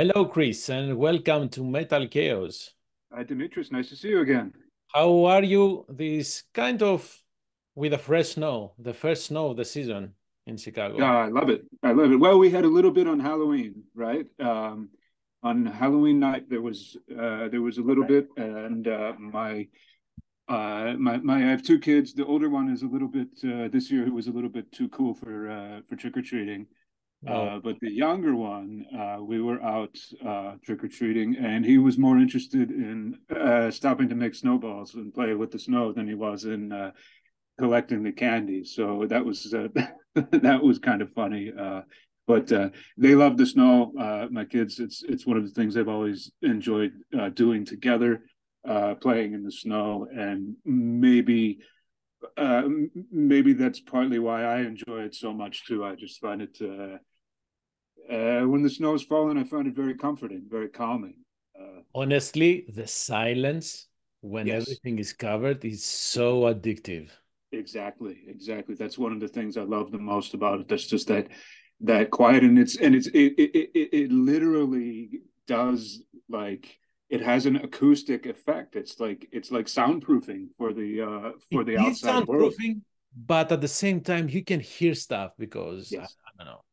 Hello, Chris, and welcome to Metal Chaos. Hi, Dimitris. Nice to see you again. How are you? This kind of with a fresh snow, the first snow of the season in Chicago. Yeah, I love it. I love it. Well, we had a little bit on Halloween, right? On Halloween night, there was a little bit, and I have two kids. The older one is a little bit this year. It was a little bit too cool for trick or treating. But the younger one, we were out trick-or-treating, and he was more interested in stopping to make snowballs and play with the snow than he was in collecting the candy. So that was that was kind of funny. But they love the snow. My kids, it's one of the things they've always enjoyed doing together, playing in the snow, and maybe that's partly why I enjoy it so much too. I just find it when the snow's falling, I find it very comforting, very calming. Honestly, the silence when everything is covered is so addictive. Exactly. That's one of the things I love the most about it. That's just that quiet, and it literally does, like, it has an acoustic effect. It's like soundproofing for the outside world. But at the same time, you can hear stuff because I don't know,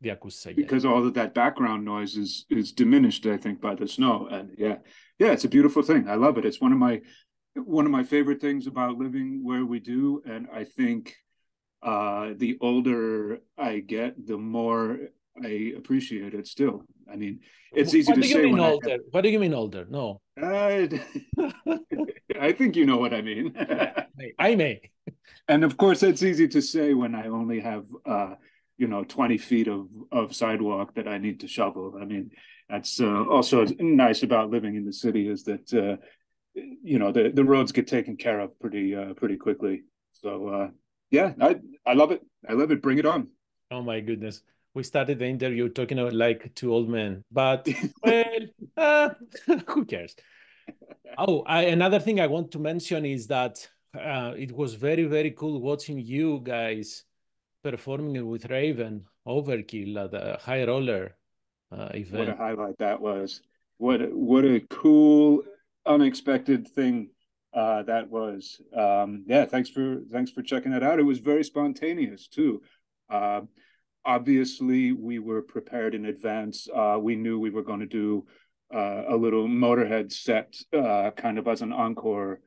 the acoustics. Because all of that background noise is diminished, I think, by the snow. And yeah, it's a beautiful thing. I love it. It's one of my favorite things about living where we do. And I think the older I get, the more I appreciate it still. I mean, it's easy to say. What do you mean older? No. I think you know what I mean. I may. And of course, it's easy to say when I only have, 20 feet of sidewalk that I need to shovel. I mean, that's also nice about living in the city is that, the roads get taken care of pretty quickly. So, I love it. I love it. Bring it on. Oh, my goodness. We started the interview talking about like two old men, but well, who cares? Oh, another thing I want to mention is that it was very, very cool watching you guys performing with Raven Overkill at the High Roller event. What a highlight that was. What a cool, unexpected thing that was. Thanks for checking that out. It was very spontaneous too. Obviously, we were prepared in advance. We knew we were going to do a little Motorhead set kind of as an encore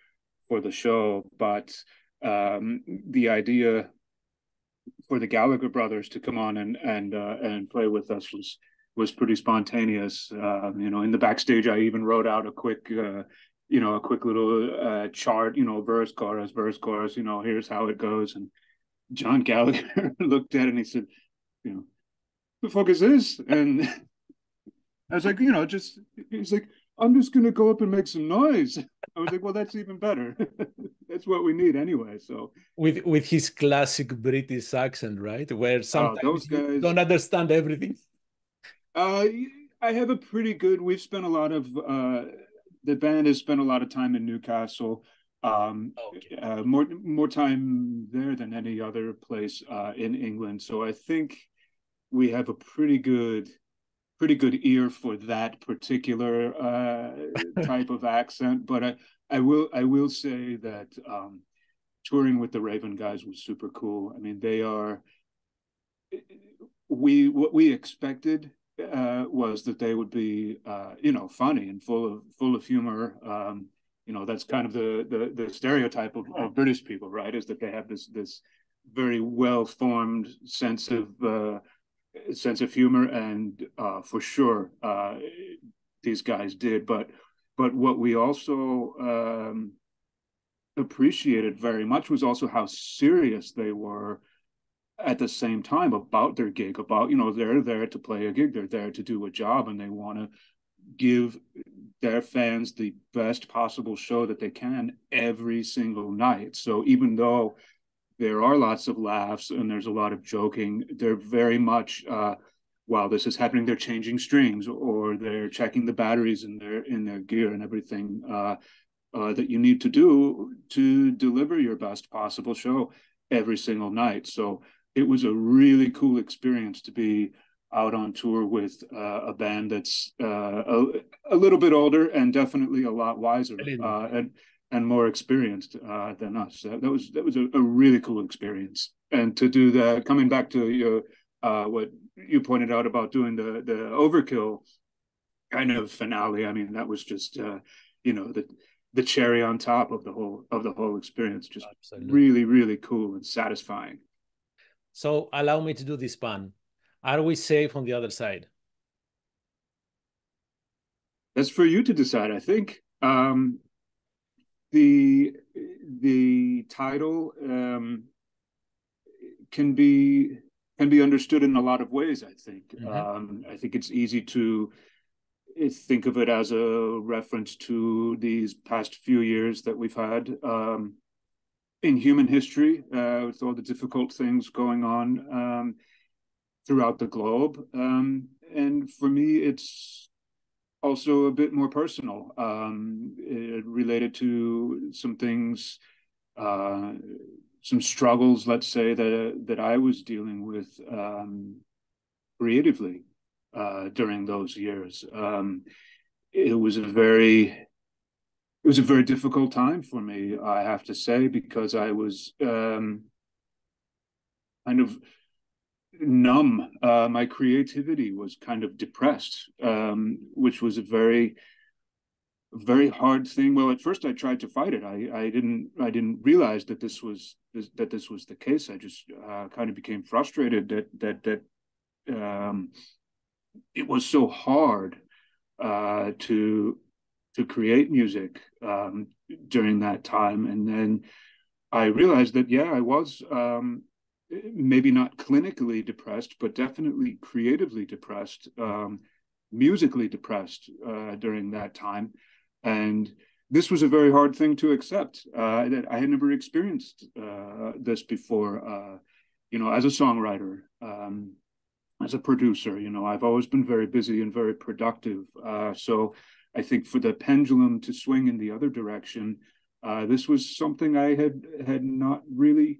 for the show. But the idea for the Gallagher brothers to come on and play with us was pretty spontaneous. In the backstage, I even wrote out a quick, a quick little chart, verse, chorus, here's how it goes. And John Gallagher looked at it and he said, the fuck is this? And I was like, he's like, I'm just gonna go up and make some noise. I was like, well, that's even better. That's what we need anyway. So with his classic British accent, right? Where sometimes those guys don't understand everything. I have a pretty good. We've spent a lot of the band has spent a lot of time in Newcastle. More time there than any other place in England. So I think we have a pretty good ear for that particular type of accent. But I will say that touring with the Raven guys was super cool. I mean, they are what we expected was that they would be funny and full of humor. That's kind of the stereotype of British people, right? Is that they have this very well-formed sense of humor, and for sure these guys did. But what we also appreciated very much was also how serious they were at the same time about their gig. About they're there to play a gig, they're there to do a job, and they want to give their fans the best possible show that they can every single night. So even though there are lots of laughs and there's a lot of joking, they're very much, while this is happening, they're changing strings or they're checking the batteries in their gear and everything that you need to do to deliver your best possible show every single night. So it was a really cool experience to be out on tour with a band that's a little bit older and definitely a lot wiser and more experienced than us. That was a really cool experience. And to do that, coming back to your what you pointed out about doing the Overkill kind of finale, I mean, that was just the cherry on top of the whole experience. Just absolutely, really, really cool and satisfying. So allow me to do this pun. Are we safe on the other side? That's for you to decide, I think. The title can be understood in a lot of ways, I think. Mm-hmm. I think it's easy to think of it as a reference to these past few years that we've had in human history, with all the difficult things going on throughout the globe. And for me, it's also a bit more personal, related to some things, some struggles, let's say, that I was dealing with creatively during those years. It was a very difficult time for me, I have to say, because I was kind of numb. My creativity was kind of depressed, which was a very, very hard thing. Well, at first I tried to fight it. I didn't realize that this was the case. I just kind of became frustrated that it was so hard to create music during that time. And then I realized that, yeah, I was maybe not clinically depressed, but definitely creatively depressed, musically depressed during that time. And this was a very hard thing to accept, that I had never experienced this before, as a songwriter, as a producer. I've always been very busy and very productive. So I think for the pendulum to swing in the other direction, this was something I had not really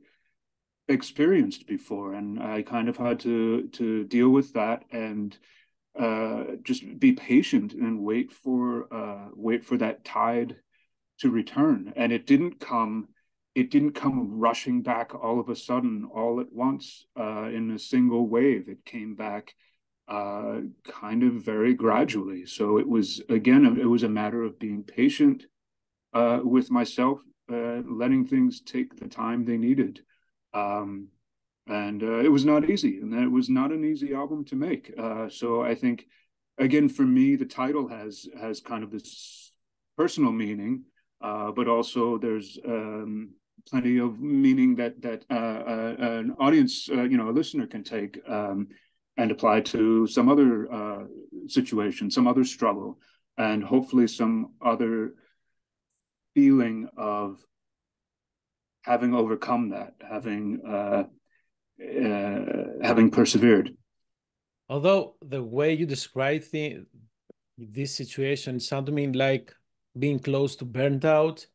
experienced before, and I kind of had to deal with that and just be patient and wait for that tide to return. And it didn't come rushing back all of a sudden, all at once, in a single wave. It came back kind of very gradually. So it was, again, it was a matter of being patient with myself, letting things take the time they needed. It was not easy, and it was not an easy album to make. So I think, again, for me, the title has kind of this personal meaning, but also there's plenty of meaning that an audience, a listener can take and apply to some other situation, some other struggle, and hopefully some other feeling of having overcome that, having persevered. Although the way you describe this situation sounded to me like being close to burnt out.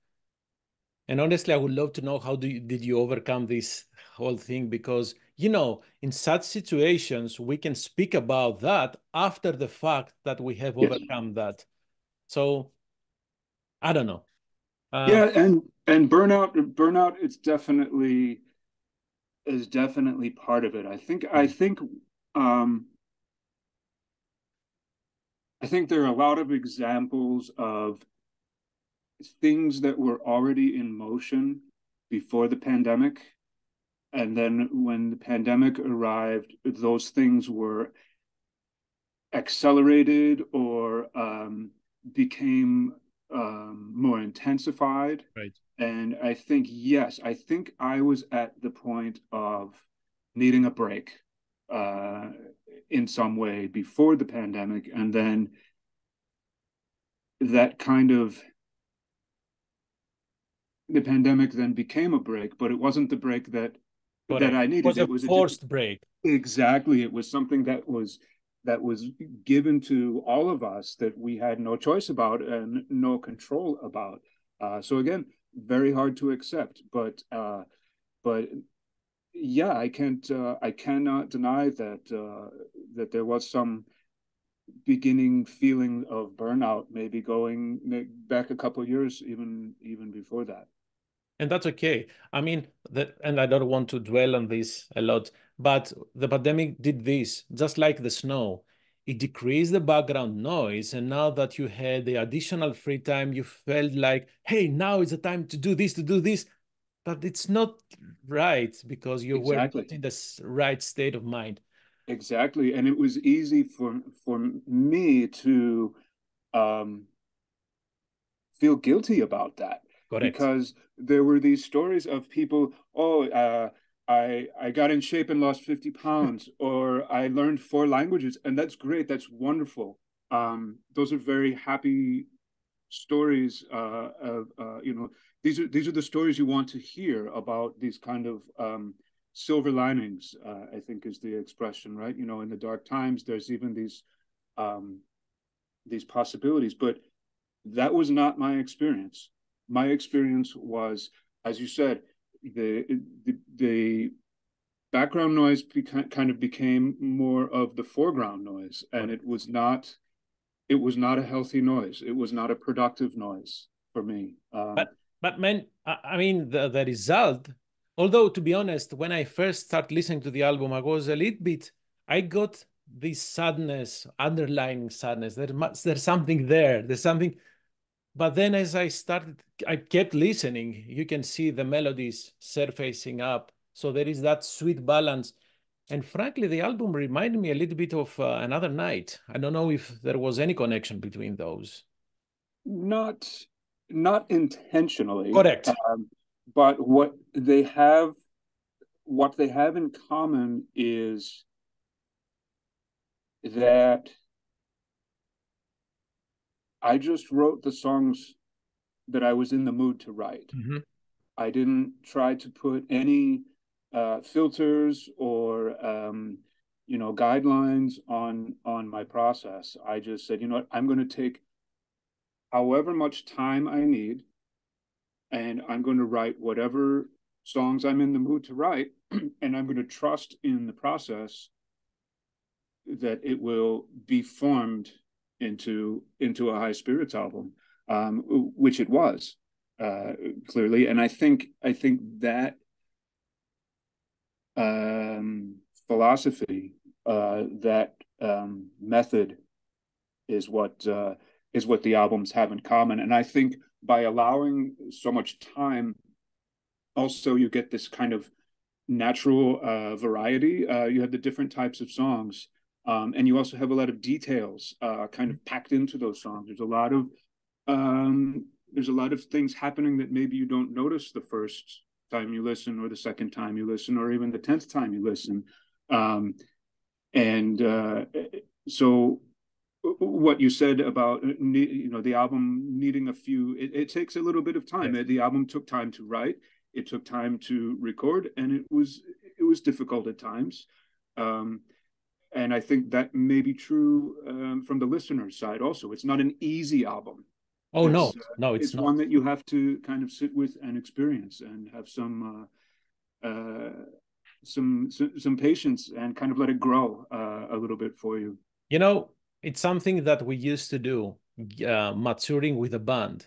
And honestly, I would love to know how did you overcome this whole thing? Because, in such situations, we can speak about that after the fact that we have overcome that. So, I don't know. And burnout is definitely part of it. I think there are a lot of examples of things that were already in motion before the pandemic, and then when the pandemic arrived, those things were accelerated or became more intensified, right? And I think I was at the point of needing a break in some way before the pandemic, and then the pandemic then became a break, but it wasn't the break that I needed. It was a forced break. Exactly. It was something that was given to all of us, that we had no choice about and no control about. So again, very hard to accept, but yeah, I cannot deny that that there was some beginning feeling of burnout, maybe going back a couple of years, even before that. And that's okay. I mean, and I don't want to dwell on this a lot, but the pandemic did this, just like the snow. It decreased the background noise, and now that you had the additional free time, you felt like, hey, now is the time to do this. But it's not right, because you were not in the right state of mind. Exactly. And it was easy for me to feel guilty about that. Correct. Because there were these stories of people, I got in shape and lost 50 pounds, or I learned 4 languages. And that's great. That's wonderful. Those are very happy stories. These are the stories you want to hear about these kind of silver linings, I think is the expression, right? You know, in the dark times, there's even these possibilities. But that was not my experience. My experience was, as you said, the background noise kind of became more of the foreground noise, and it was not a healthy noise. It was not a productive noise for me. But man, I mean, the result, although, to be honest, when I first started listening to the album, I was a little bit, I got this sadness, underlying sadness. There's something there. There's something. But then as I kept listening, you can see the melodies surfacing up. So there is that sweet balance. And frankly, the album reminded me a little bit of Another Night. I don't know if there was any connection between those. Not intentionally. Correct. But what they have in common is that I just wrote the songs that I was in the mood to write. Mm-hmm. I didn't try to put any filters or guidelines on my process. I just said, you know what, I'm going to take however much time I need, and I'm going to write whatever songs I'm in the mood to write, and I'm going to trust in the process that it will be formed into a High Spirits album, which it was, clearly. And I think that philosophy, that method, is what the albums have in common. And I think by allowing so much time, also you get this kind of natural variety. You have the different types of songs. And you also have a lot of details kind of packed into those songs. There's a lot of things happening that maybe you don't notice the first time you listen, or the second time you listen, or even the 10th time you listen. So what you said about the album needing it takes a little bit of time. Yes. The album took time to write, it took time to record, and it was difficult at times. And I think that may be true from the listener's side also. It's not an easy album. Oh, no, it's not. It's one that you have to kind of sit with and experience, and have some patience, and kind of let it grow a little bit for you. You know, it's something that we used to do, maturing with a band.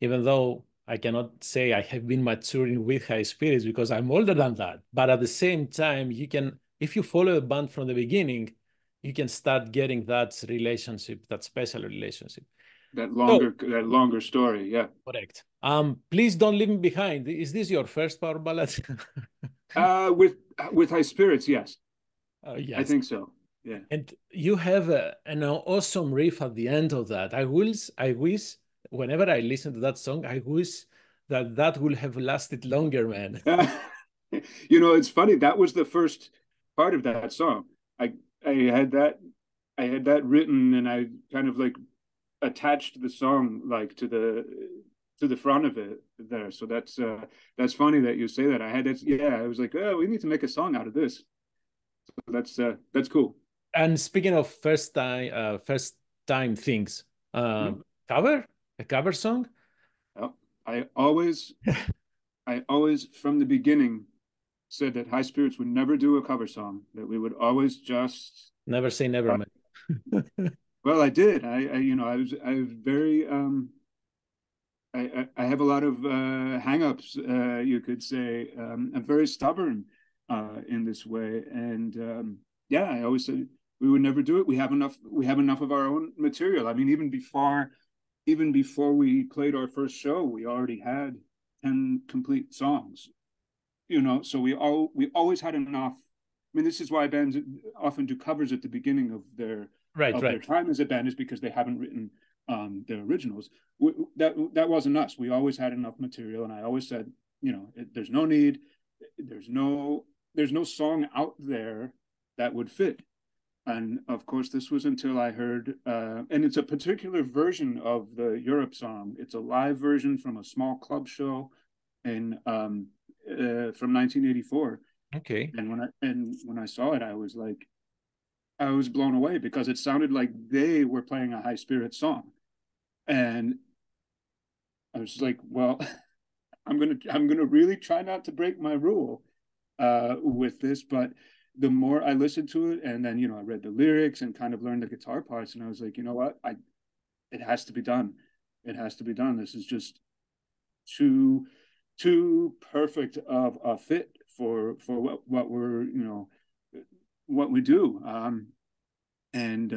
Even though I cannot say I have been maturing with High Spirits, because I'm older than that. But at the same time, you can... If you follow a band from the beginning, you can start getting that relationship, that special relationship. That longer story, yeah. Correct. Please Don't Leave Me Behind. Is this your first power ballad? With High Spirits, yes. Yes. I think so, yeah. And you have an awesome riff at the end of that. I wish, whenever I listen to that song, I wish that would have lasted longer, man. You know, it's funny. That was the first... part of that song. I had that written, and I kind of like attached the song like to the front of it there. So that's funny that you say that. I had that. Yeah, I was like, oh, we need to make a song out of this. So that's cool. And speaking of first time things, a cover song. I always from the beginning said that High Spirits would never do a cover song, that we would always just never say never. Well, I did. I you know, I was very I have a lot of hang-ups, you could say. I'm very stubborn in this way, and yeah, I always said we would never do it. We have enough of our own material. I mean, even before we played our first show, we already had 10 complete songs, you know. So we always had enough. I mean, this is why bands often do covers at the beginning of their time as a band, is because they haven't written their originals. That wasn't us. We always had enough material, and I always said, you know, there's no need. There's no song out there that would fit. And of course, this was until I heard, and it's a particular version of the Europe song. It's a live version from a small club show from 1984. Okay. And when I saw it, I was blown away, because it sounded like they were playing a High Spirits song, and I was like, well, I'm gonna really try not to break my rule with this, but. The more I listened to it, and then, you know, I read the lyrics and kind of learned the guitar parts, and I was like, you know what, it has to be done. It has to be done. This is just too perfect of a fit for what we're, you know, what we do. And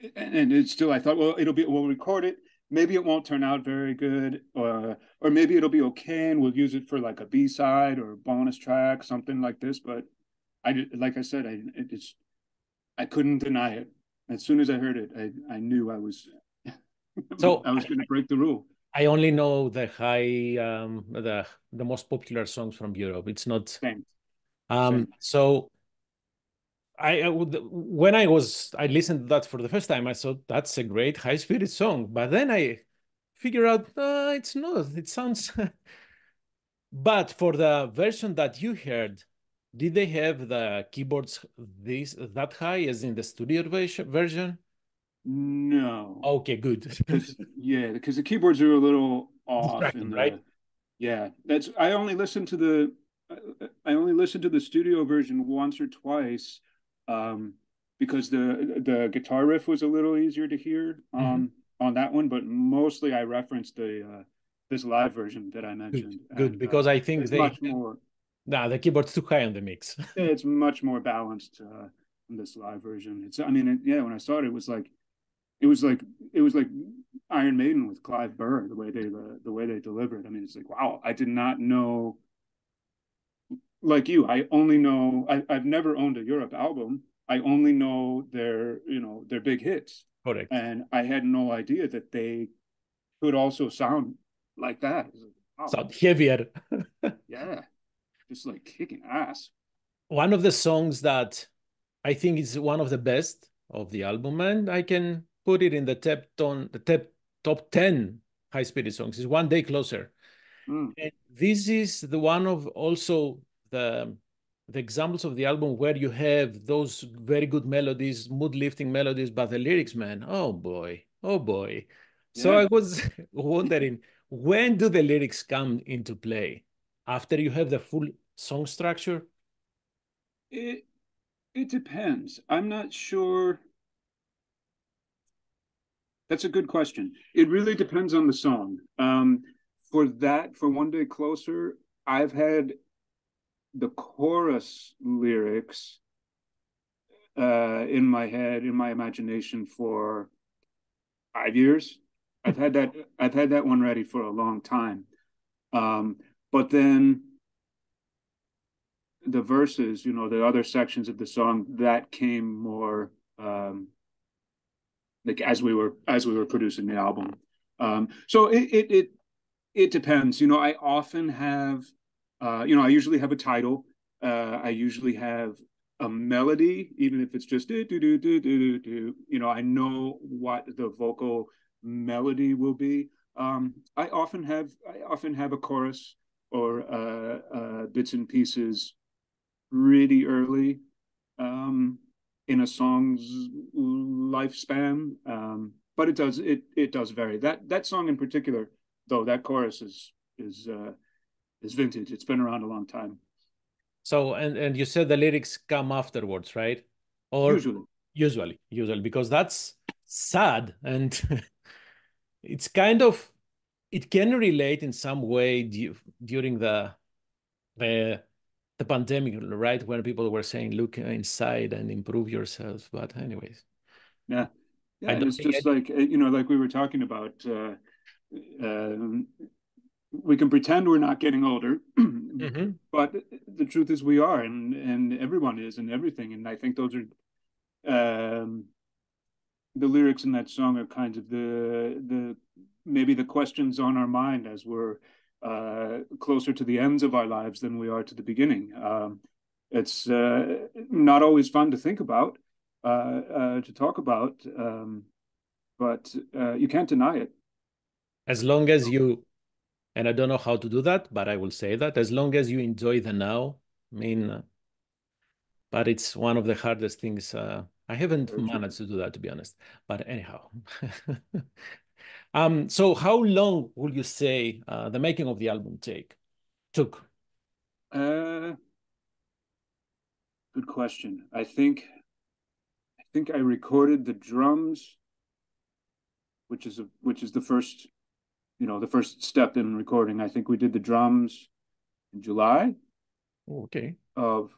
it's still, I thought, well, we'll record it. Maybe it won't turn out very good, or maybe it'll be okay, and we'll use it for like a B-side or a bonus track, something like this, but. I couldn't deny it. As soon as I heard it, I knew I was. So I was going to break the rule. I only know the high, the most popular songs from Europe. It's not. Thanks. So when I listened to that for the first time, I thought that's a great High Spirit song. But then I figured out it's not. It sounds. But for the version that you heard. Did they have the keyboards that high as in the studio version? No. Okay, good. because the keyboards are a little off, right? Yeah, that's. I only listened to the studio version once or twice, because the guitar riff was a little easier to hear on that one. But mostly, I referenced this live version that I mentioned. Good, because I think they. Much more. No, the keyboard's too high on the mix. It's much more balanced in this live version. When I saw it, it was like Iron Maiden with Clive Burr, the way they delivered. I mean, it's like, wow, I did not know. Like you, I've never owned a Europe album. I only know their big hits. Correct. And I had no idea that they could also sound like that. Like, wow. Sound heavier. Yeah. Just like kicking ass. One of the songs that I think is one of the best of the album, and I can put it in the top 10 High Spirit songs, is One Day Closer. Mm. And this is the one of also the examples of the album where you have those very good melodies, mood-lifting melodies, but the lyrics, man, oh boy. Yeah. So I was wondering, when do the lyrics come into play? After you have the full song structure? It depends. I'm not sure. That's a good question. It really depends on the song. For One Day Closer, I've had the chorus lyrics in my head, in my imagination for 5 years. I've had that one ready for a long time. But then the verses, you know, the other sections of the song, that came more like as we were producing the album. So it depends. You know, I often have, I usually have a title. I usually have a melody, even if it's just do do do do do do. You know, I know what the vocal melody will be. I often have a chorus. Or bits and pieces pretty early in a song's lifespan, but it does vary. That song in particular, though, that chorus is vintage. It's been around a long time. So, and you said the lyrics come afterwards, right? Or usually, because that's sad, and it's kind of, it can relate in some way during the pandemic, right? When people were saying, look inside and improve yourselves. But anyways. Yeah. Yeah, and it's just like, you know, like we were talking about, we can pretend we're not getting older, mm-hmm. but the truth is we are, and everyone is, and everything. And I think those are, the lyrics in that song are kind of the maybe the questions on our mind as we're closer to the ends of our lives than we are to the beginning. It's not always fun to think about, to talk about, but you can't deny it. As long as you, and I don't know how to do that, but I will say that, as long as you enjoy the now, I mean, but it's one of the hardest things. I haven't managed to do that, to be honest, but anyhow. So how long will you say the making of the album took? Good question. I think I recorded the drums, which is the first, you know, the first step in recording. I think we did the drums in July. Okay. Of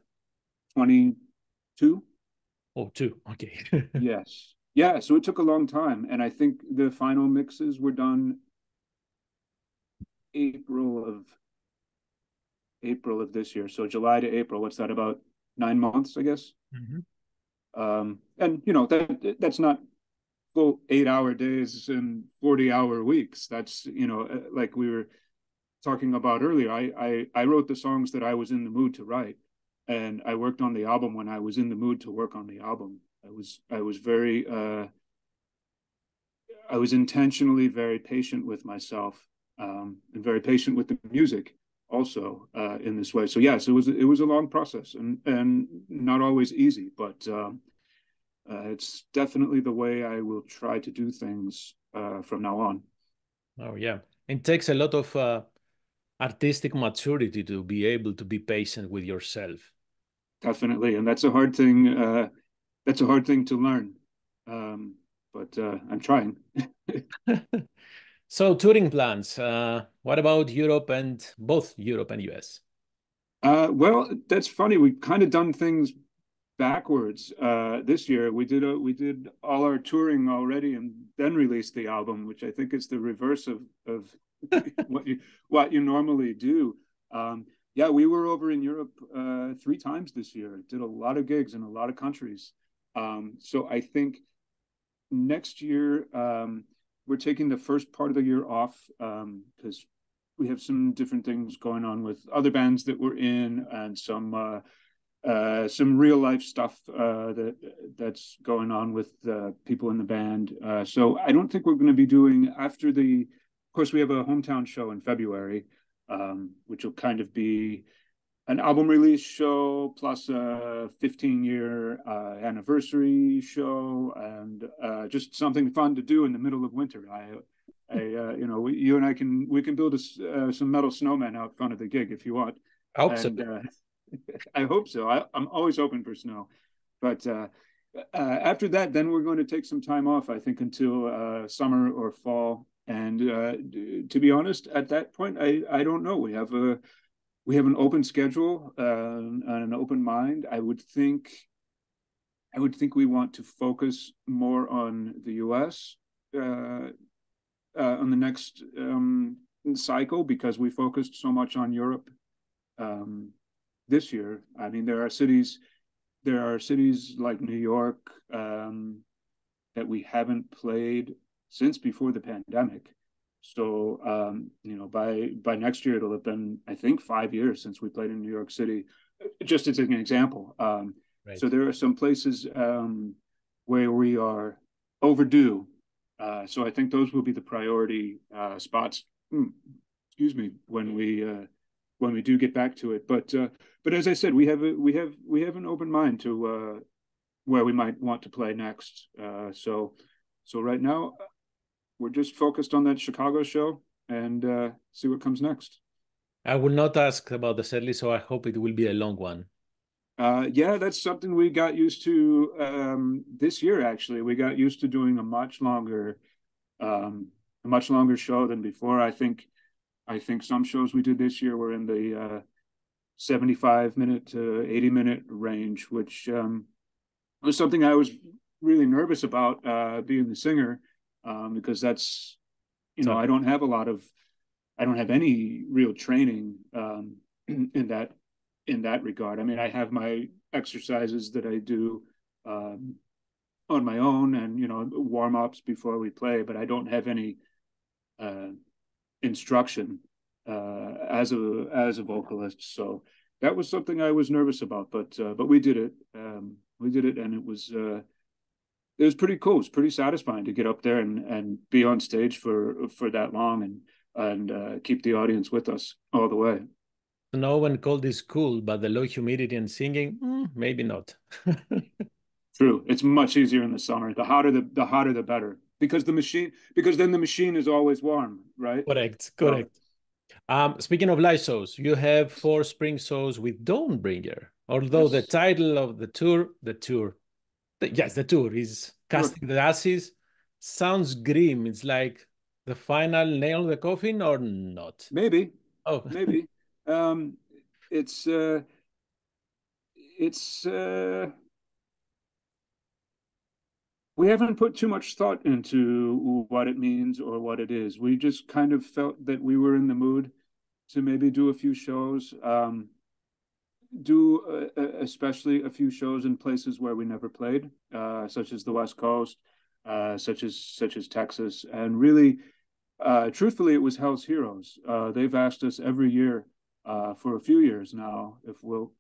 22. Oh, two. Okay. Yes. Yeah, so it took a long time, and I think the final mixes were done April of this year. So July to April, what's that, about 9 months, I guess? Mm-hmm. And you know, that's not full 8-hour days and 40-hour weeks. That's, you know, like we were talking about earlier. I wrote the songs that I was in the mood to write, and I worked on the album when I was in the mood to work on the album. I was very I was intentionally very patient with myself, and very patient with the music also, in this way. So yes, it was a long process, and not always easy, but it's definitely the way I will try to do things from now on. Oh yeah, it takes a lot of artistic maturity to be able to be patient with yourself. Definitely, and that's a hard thing. That's a hard thing to learn, but I'm trying. So touring plans, what about Europe and both Europe and US? Well, that's funny. We've kind of done things backwards this year. We did all our touring already and then released the album, which I think is the reverse of what you normally do. Yeah, we were over in Europe 3 times this year. Did a lot of gigs in a lot of countries. So I think next year, we're taking the first part of the year off, because we have some different things going on with other bands that we're in, and some real life stuff that's going on with people in the band. So I don't think we're going to be doing after the, of course, we have a hometown show in February, which will kind of be an album release show plus a 15-year anniversary show, and just something fun to do in the middle of winter. You know, you and I can build some metal snowmen out in front of the gig if you want. I hope so. I hope so. I'm always open for snow, but after that, then we're going to take some time off, I think, until summer or fall. And to be honest, at that point, I don't know. We have an open schedule and an open mind. I would think we want to focus more on the U.S. On the next cycle, because we focused so much on Europe this year. I mean, there are cities like New York that we haven't played since before the pandemic. So, you know, by next year, it'll have been, I think, 5 years since we played in New York City, just as an example. Right. So there are some places where we are overdue. So I think those will be the priority spots, excuse me, when we do get back to it. But as I said, we have an open mind to where we might want to play next. So right now, we're just focused on that Chicago show and see what comes next. I will not ask about the setlist, so I hope it will be a long one. Yeah, that's something we got used to this year, actually. We got used to doing a much longer show than before. I think some shows we did this year were in the 75-minute to 80-minute range, which was something I was really nervous about being the singer, because that's, you know, I don't have I don't have any real training in that regard. I mean, I have my exercises that I do on my own, and, you know, warm-ups before we play, but I don't have any instruction as a vocalist. So that was something I was nervous about, but we did it. We did it, and it was pretty cool. It's pretty satisfying to get up there and be on stage for that long and keep the audience with us all the way. No one called this cool, but the low humidity and singing, maybe not. True. It's much easier in the summer. The hotter, the better, because then the machine is always warm, right? Correct. Speaking of live shows, you have 4 spring shows with Dawnbringer, although yes. The title of the tour is Casting the Ashes. Sounds grim. It's like the final nail in the coffin, or not? Maybe. Oh, maybe. We haven't put too much thought into what it means or what it is. We just kind of felt that we were in the mood to maybe do a few shows, especially a few shows in places where we never played, such as the West Coast, such as Texas. And really, truthfully, it was Hell's Heroes. They've asked us every year for a few years now if we'll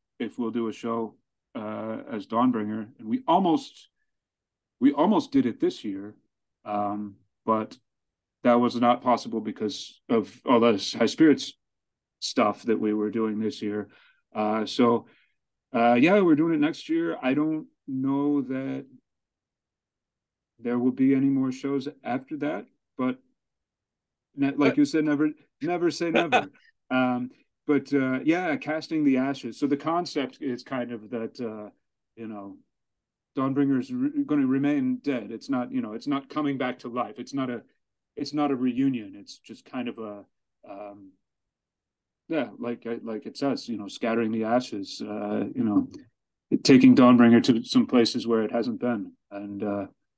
do a show as Dawnbringer, and we almost did it this year, but that was not possible because of all this High Spirits stuff that we were doing this year. So we're doing it next year. I don't know that there will be any more shows after that, but like you said, never say never. Casting the Ashes. So the concept is kind of that, you know, Dawnbringer is going to remain dead. It's not, you know, it's not coming back to life. It's not a reunion. It's just kind of a, like it says, you know, scattering the ashes, you know, taking Dawnbringer to some places where it hasn't been. And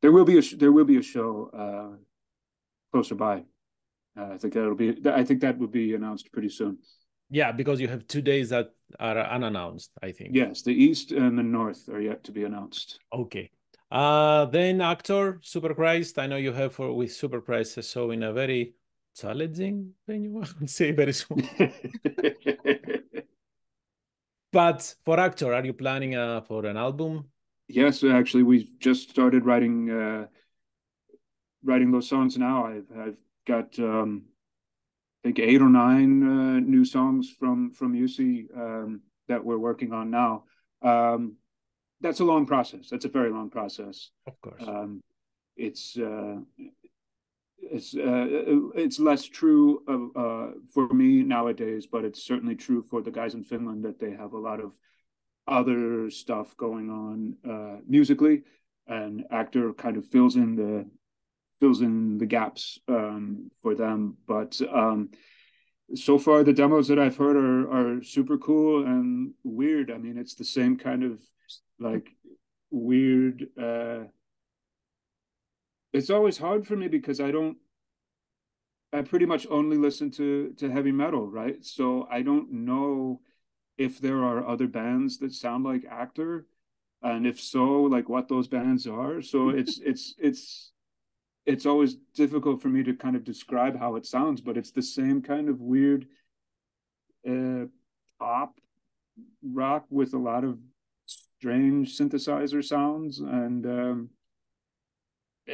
there will be a show closer by. I think that will be announced pretty soon. Yeah, because you have 2 days that are unannounced, I think. Yes, the East and the North are yet to be announced. Okay. Then Actor, SuperChrist. I know you have with SuperChrist, so in a very challenging venue, I would say, very soon. But for Actor, are you planning for an album? Yes, actually, we've just started writing those songs now. I've got... I think 8 or 9 new songs from UC that we're working on now. That's a long process. That's a very long process. Of course, it's less true for me nowadays, but it's certainly true for the guys in Finland that they have a lot of other stuff going on musically, and Actor kind of fills in the gaps for them. But so far the demos that I've heard are super cool and weird. I mean, it's the same kind of like weird. It's always hard for me because I pretty much only listen to heavy metal, right? So I don't know if there are other bands that sound like Actor, and if so, like what those bands are. So it's always difficult for me to kind of describe how it sounds, but it's the same kind of weird pop rock with a lot of strange synthesizer sounds. And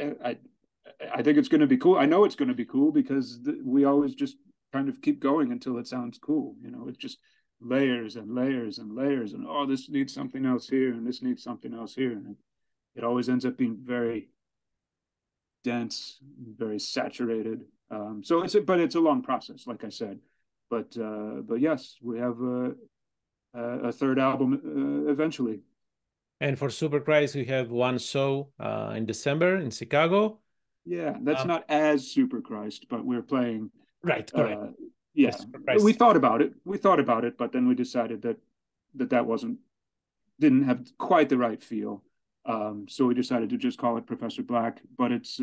I think it's going to be cool. I know it's going to be cool because we always just kind of keep going until it sounds cool. You know, it just layers and layers and layers, and oh, this needs something else here, and this needs something else here. And it always ends up being very dense, very saturated. So it's a long process, like I said. But yes, we have a third album eventually. And for SuperChrist, we have one show in December in Chicago. Yeah, that's not as SuperChrist, but we're playing. Right, correct. Yeah, we thought about it. We thought about it, but then we decided that that didn't have quite the right feel. So we decided to just call it Professor Black. But it's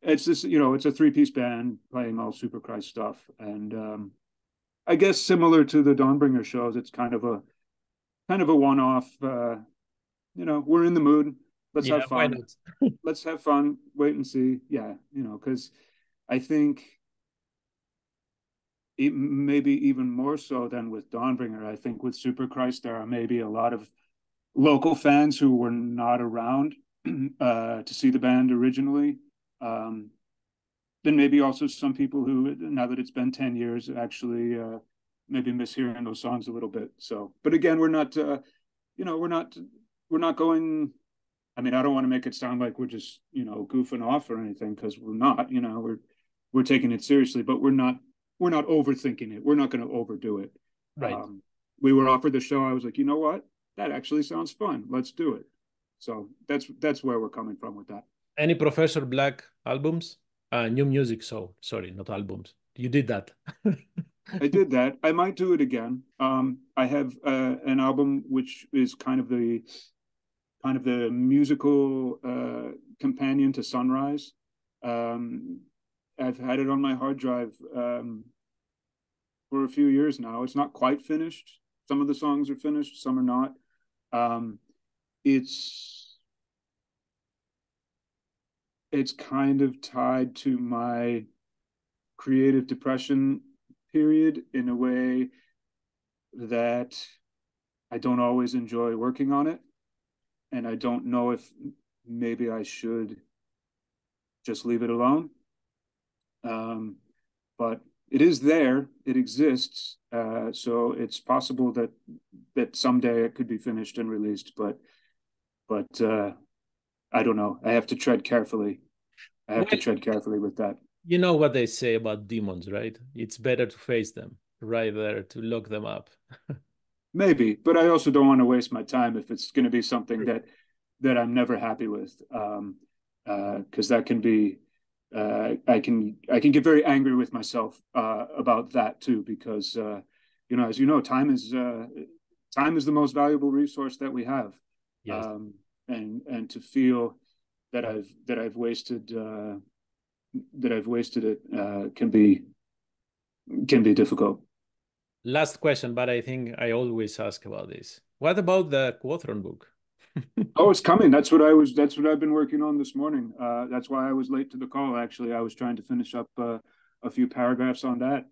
this, you know, it's a three-piece band playing all SuperChrist stuff, and I guess similar to the Dawnbringer shows, it's kind of a one-off. You know, we're in the mood. Let's have fun. Let's have fun. Wait and see. Yeah, you know, because I think maybe even more so than with Dawnbringer, I think with SuperChrist there are maybe a lot of local fans who were not around to see the band originally. Then maybe also some people who, now that it's been 10 years, actually maybe miss hearing those songs a little bit. So, but again, we're not, you know, we're not going. I mean, I don't want to make it sound like we're just, you know, goofing off or anything, because we're not. You know, we're taking it seriously, but we're not overthinking it. We're not going to overdo it. Right. We were offered the show. I was like, you know what? That actually sounds fun. Let's do it. So that's where we're coming from with that. Any Professor Black albums? New music. So sorry, not albums. You did that. I did that. I might do it again. I have an album which is kind of the musical companion to Sunrise. I've had it on my hard drive for a few years now. It's not quite finished. Some of the songs are finished, some are not. It's kind of tied to my creative depression period in a way that I don't always enjoy working on it. And I don't know if maybe I should just leave it alone. But it is there, it exists. So it's possible that someday it could be finished and released, but I don't know. I have to tread carefully. I have to tread carefully with that. You know what they say about demons, right? It's better to face them rather to lock them up. Maybe, but I also don't want to waste my time if it's going to be something that I'm never happy with, because that can be. I can get very angry with myself about that too, because you know, as you know, time is the most valuable resource that we have. Yes. And to feel that I've wasted it can be difficult. Last question, but I think I always ask about this. What about the Quorthon book? Oh, it's coming. That's what I've been working on this morning. That's why I was late to the call. Actually, I was trying to finish up a few paragraphs on that.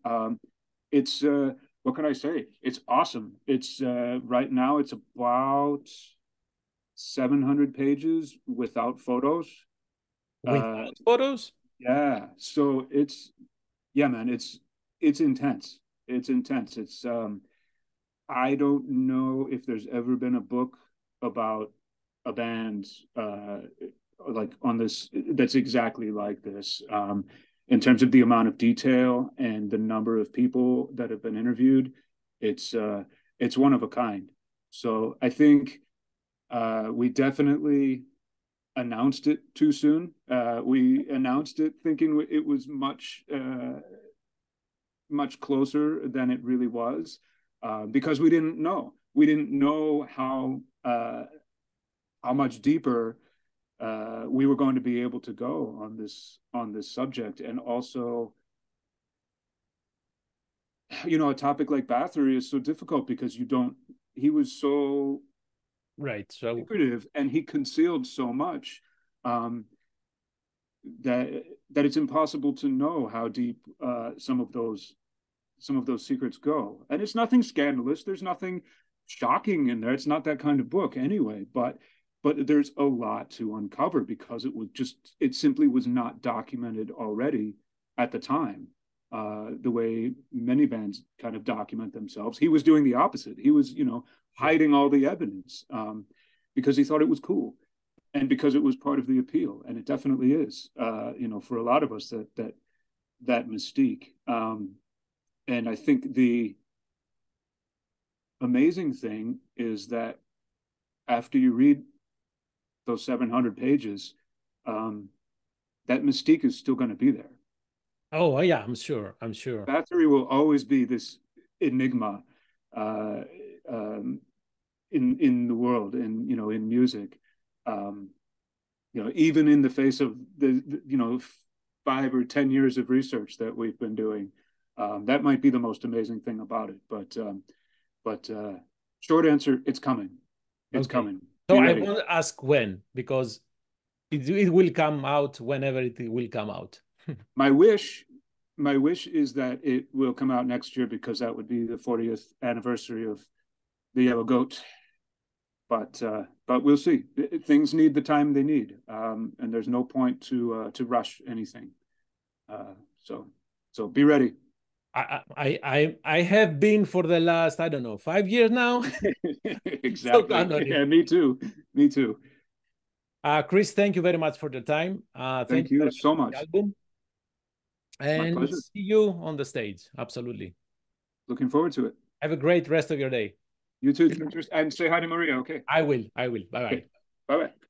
It's what can I say? It's awesome. It's right now. It's about 700 pages without photos. Without photos? Yeah. So man. It's intense. It's intense. It's I don't know if there's ever been a book about a band like on this that's exactly like this in terms of the amount of detail and the number of people that have been interviewed. It's one of a kind. So I think we definitely announced it too soon. We announced it thinking it was much closer than it really was, because we didn't know. We didn't know how much deeper we were going to be able to go on this subject, and also, you know, a topic like Bathory is so difficult because you don't. He was so secretive, and he concealed so much that it's impossible to know how deep some of those secrets go. And it's nothing scandalous. There's nothing shocking in there. It's not that kind of book anyway, but there's a lot to uncover because it simply was not documented already at the time, the way many bands kind of document themselves. He was doing the opposite. He was, you know, hiding all the evidence because he thought it was cool and because it was part of the appeal. And it definitely is, you know, for a lot of us that mystique. And I think the amazing thing is that after you read those 700 pages, that mystique is still going to be there. Oh, yeah, I'm sure. I'm sure. Bathory will always be this enigma in the world, and, you know, in music, you know, even in the face of the, you know, 5 or 10 years of research that we've been doing. That might be the most amazing thing about it. But short answer, it's coming. It's coming. So I won't ask when, because it will come out whenever it will come out. My wish is that it will come out next year, because that would be the 40th anniversary of the Yellow Goat. But we'll see. Things need the time they need, and there's no point to rush anything. So be ready. I have been for the last, I don't know, 5 years now. Exactly. So yeah, me too. Chris, thank you very much for the time. Thank you so much. And see you on the stage. Absolutely. Looking forward to it. Have a great rest of your day. You too. And say hi to Maria, okay? I will. Bye-bye. Okay. Bye-bye.